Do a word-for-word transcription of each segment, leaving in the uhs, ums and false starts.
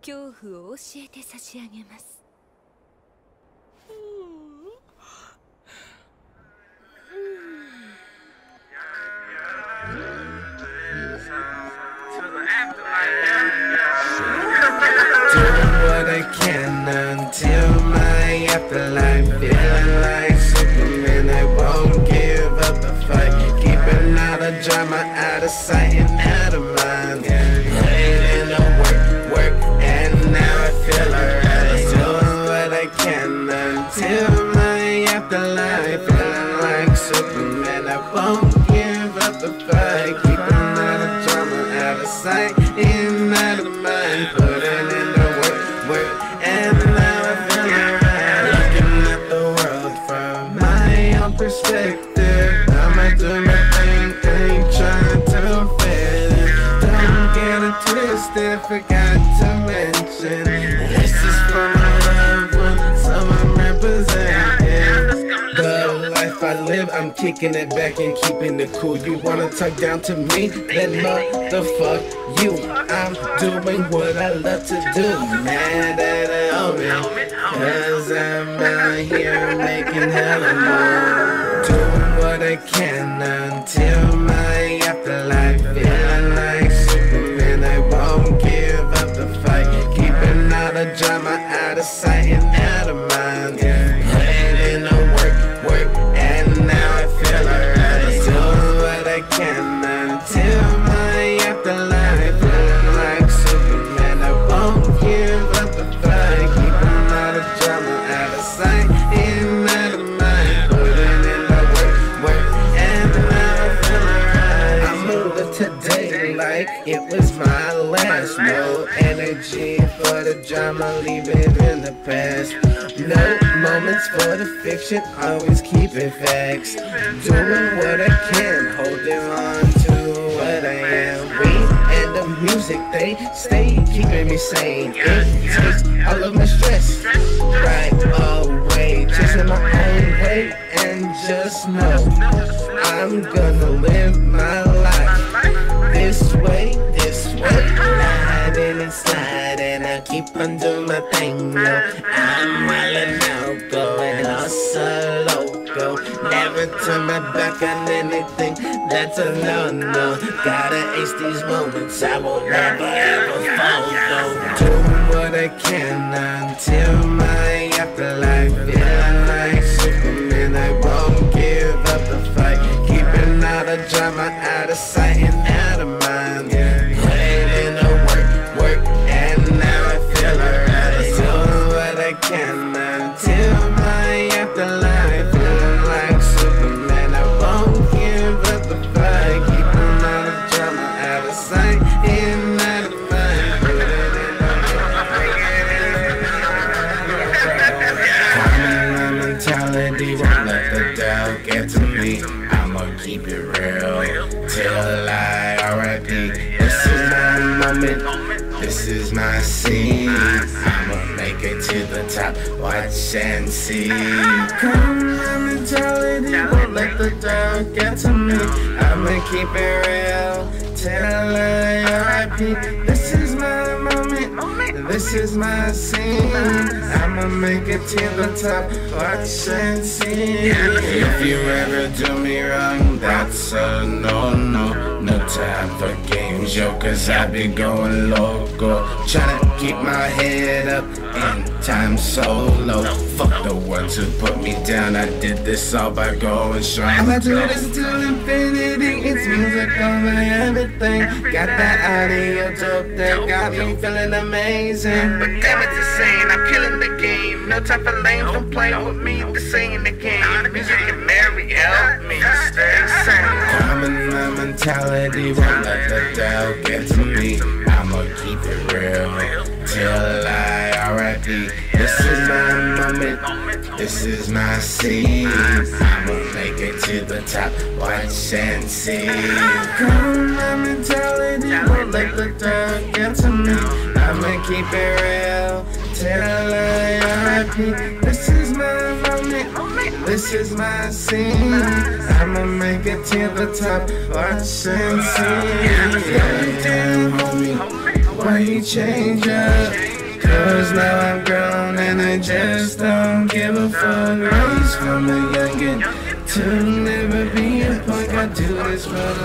恐怖を教えて差し上げます。I'm kicking it back and keeping it cool. You wanna talk down to me? Then motherfuck you. I'm doing what I love to do. Mad at a homie, cause I'm out here making hella more. Doing what I can until my afterlife. Feeling like Superman, I won't give up the fight. Keeping all the drama out of sight and out of mind. It was my last, no energy for the drama, leave it in the past. No moments for the fiction, always keep it facts. Doing what I can, holding on to what I am. We and the music, they stay keeping me sane. It takes all of my stress right away. Chasing my own way and just know I'm gonna live my life. This way, this way, sliding and sliding. I keep on doing my thing, yo. I'm wildin' out, going also loco. Never turn my back on anything, that's a no-no. Gotta ace these moments, I will never ever fall, though. Doing what I can until my afterlife. Feeling like Superman, I won't give up the fight. Keeping all the drama out of sight and out of mind. Yeah, putting in the work, work, and now I feel alright. Doing what I can until my afterlife. Feeling like Superman, I won't give up the fight. Keeping all the drama out of sight and out of mind. Putting in the mentality, won't let the doubt get to me. Keep it real till I R I P. This is my moment, this is my scene. I'ma make it to the top, watch and see. Come my mentality, won't let the dog get to me. I'ma keep it real till I R I P. This is my moment, this is my scene. I'ma make it to the top, watch and see. If you ever do me wrong, that's a no-no. No time for games, yo, cause I be going loco. Tryna keep my head up in time solo. Fuck the ones who put me down, I did this all by going strong. I'm about to listen until infinity, it's music over everything. Got that audio dope that got me feeling amazing. But damn it's insane, I'm killing the game. No time for lames, don't play with me, this ain't the game. The music and Mary help me stay sane. Common my mentality, won't let the doubt get to me. I'ma keep it real till I R I P. This is my moment, this is my scene. I'ma make it to the top, watch and see. Common my mentality, won't let the doubt get to me. I'ma keep it real till I R I P. This is my moment, this is my scene. I'ma make it to the top, watch and see. Yeah, damn homie, why you change up. Cause now I'm grown and I just don't give a fuck. Raised from a youngin' to never be a punk. I do this for the ones that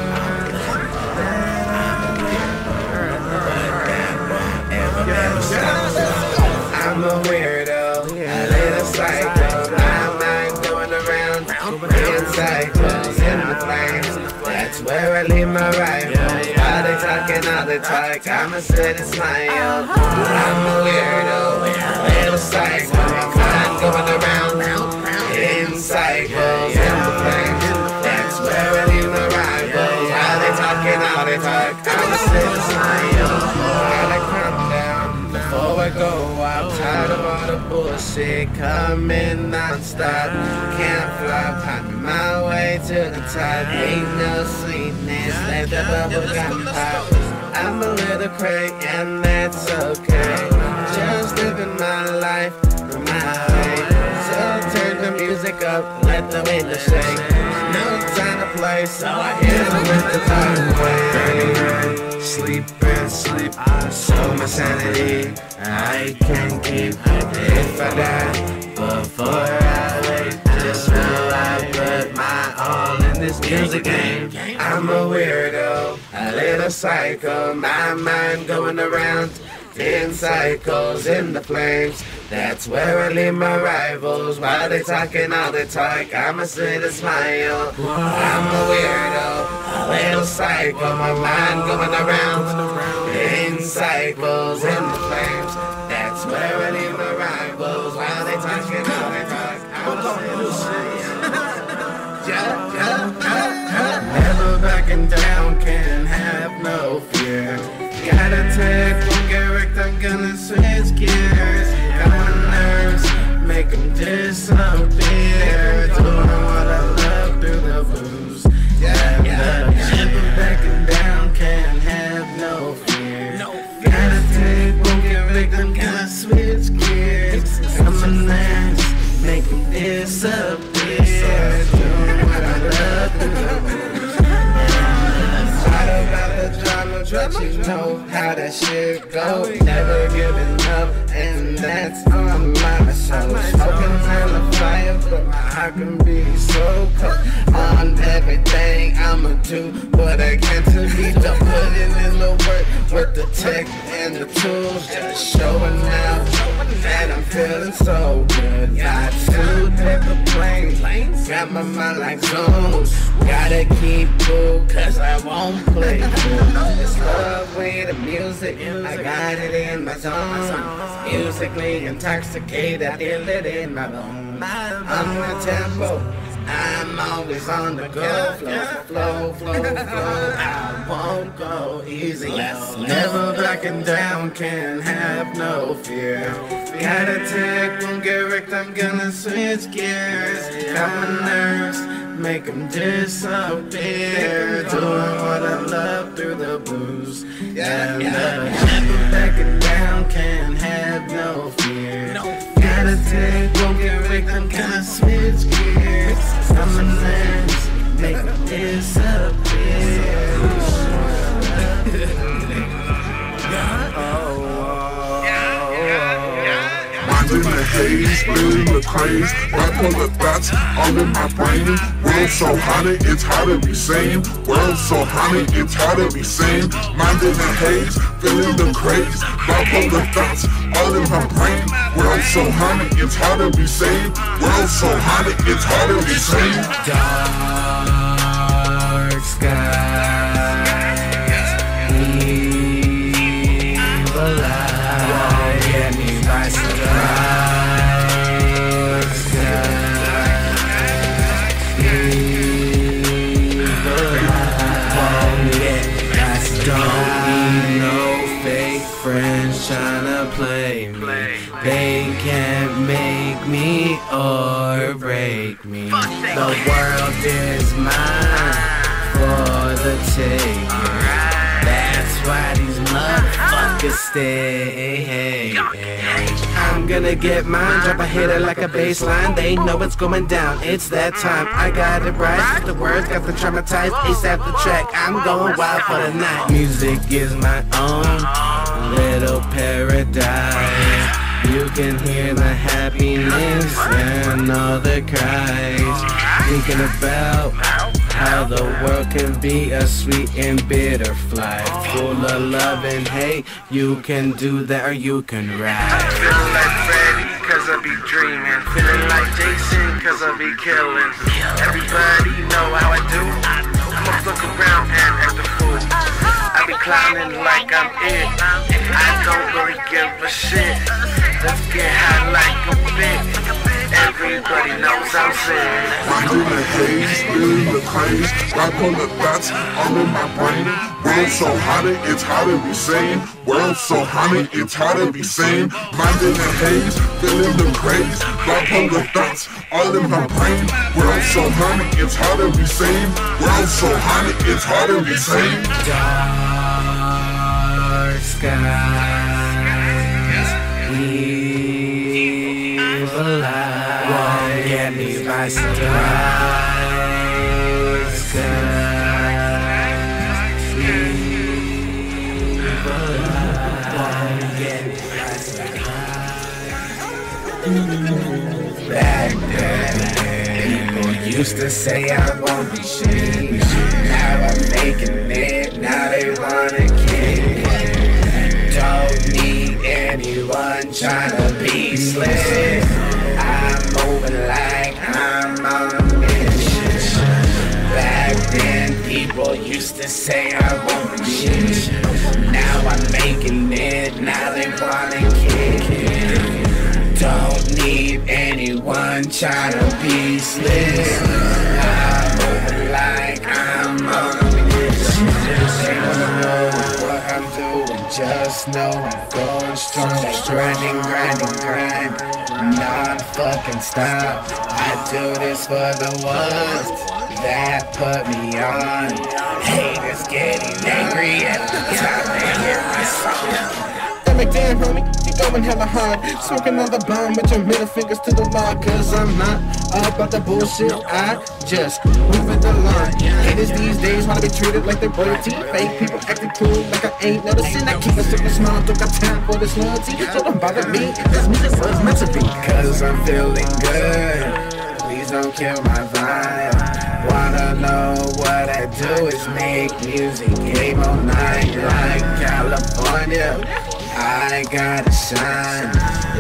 I love. I'm a weirdo, a little psycho. I'm not going around being cycles in the flames. That's where I leave my rifle. Talking all the talk, I'ma sit and smile. I'm a weirdo, a little psycho. I'm going around in cycles, in the flames. That's where I leave my rivals. While they talking all the talk, I'ma sit and smile. Gotta calm down before I go. I'm tired of all the bullshit coming non-stop. Can't flop, I'm my way to the top. Ain't no sweetness, let the bubble got pop. I'm a little crank and that's okay. Just living my life my way. So turn the music up, let the window shake. No time to play, so I hit him with the time away. Sleep and sleep, I sold my sanity. I can't keep up if I die. Before I wake, just know I put my all in this music game. I'm a weirdo, a little psycho. My mind going around in cycles, in the flames. That's where I leave my rivals. While they talking all the talk, I'ma sit and smile. I'm a weirdo, a little psycho. My mind going around in cycles, in the flames. That's where I leave my rivals. While they talking all the talk, I'ma sit and smile. Never backing down, can have no fear. Gotta take one direct, I'm gonna switch gears. Got my nerves, make them disappear. Doing what I love through the blues. Yeah, yeah, never backing down, can't have no fear. Gotta take one direct, I'm gonna switch gears. Got my nerves, make them disappear. Doing what I love through the blues. Yeah, but you know how that shit go. Never giving up, and that's on my soul. Smoking on the fire, but my heart can be so cold. On everything, I'ma do what I can to be done. Putting in the work with the tech and the tools. Just showing out that I'm feeling so good. Got two paper planes, got my mind like zones. Gotta keep cool, cause I won't play cool. Love with the music, I got it in my zone. Musically intoxicated, I feel it in my bones. I'm on tempo, I'm always on the go. Flow, flow, flow, flow, I won't go easy. Never backing down, can have no fear. Gotta take one direct, I'm gonna switch gears. Got my nerves, make them disappear. Doing what I love through the blues. Yeah, never backing down, can't have no fear. Gotta take, won't get rigged, I'm gonna switch gears. I'm a lens, make them disappear. Oh, in the haze, feeling the craze. Rap all the thoughts all in my brain. World so hot, it's hard to be sane. World so hot, it's hard to be sane. Mind in the haze, feeling the craze. Rap all the thoughts all in my brain. World so hot, it's hard to be sane. World so hot, it's hard to be sane. Dark skies, evil light. Tryna play me, they can't make me or break me. The world is mine for the taking. That's why these motherfuckers stay hating. I'm gonna get mine, drop a hitter like a bass line. They know it's going down, it's that time. I got it right, the words got them traumatized. ASAP the track, I'm going wild for the night. Music is my own. little paradise. You can hear the happiness and all the cries, thinking about how the world can be a sweet and bitter flight, full of love and hate. You can do that or you can ride. I feel like Freddy cause I be dreaming, feeling like Jason cause I be killing. Everybody know how I do, I'ma look around and at the fool. I be climbing like I'm it, I don't really give a shit. Let's get high like a bitch. Everybody knows I'm sick. Rock on the haze, feeling the craze. Rock on the thoughts, all in my brain. World so hot it, it's hard to be sane. World so hot it, it's hard to be sane. Mind in the haze, feeling the craze. Rock on the thoughts, all in my brain. World so hot it, it's hard to be sane. World so hot it, it's hard to be sane. Dark skies, evil eyes. Get me by surprise, skies, evil eyes. Get me by surprise. Back then, people used to say I won't be shit. Now I'm making it, now they wanna kill it. Don't need anyone tryna be slick. I'm moving like I'm on a mission. Back then people used to say I won't be shit. Now I'm making it, now they wanna kick it. Don't need anyone tryna be slick. I'm moving like I'm on a mission. They don't know what I'm doing, just know I'm going strong. Like grinding, grinding, grind. Non-fucking stop. I do this for the ones that put me on. Haters getting angry at the time they hear my song. Come back down, homie, you going hella hard. Smoking on the bomb with your middle fingers to the law. Cause I'm not about the bullshit, I just move it along. Haters these days wanna be treated like they're royalty. Fake people acting cool like I ain't noticing. I keep it super small, don't got time for this loyalty. So don't bother me, this music was meant to be. Cause I'm feeling good, please don't kill my vibe. Wanna know what I do is make music game all night. Like California, I gotta shine.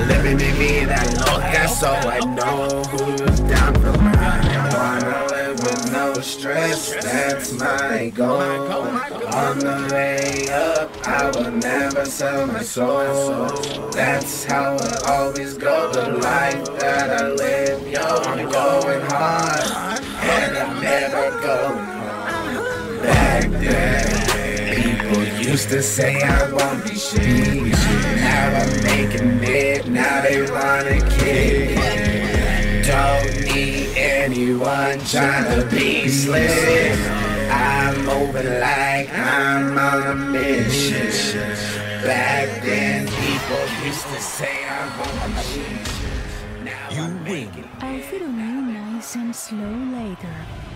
Living in me that loca, so I know who's down for mine. Wanna live with no stress, that's my goal. On the way up, I will never sell my soul. That's how it always goes, the life that I live. Yo, I'm going hard, and I'm never going home. Back then used to say I won't be shit. Now I'm making it, now they wanna kick it. Don't need anyone tryna be slick. I'm moving like I'm on a mission. Back then people used to say I won't be shit. Now I'm making it. I feel real nice and slow later.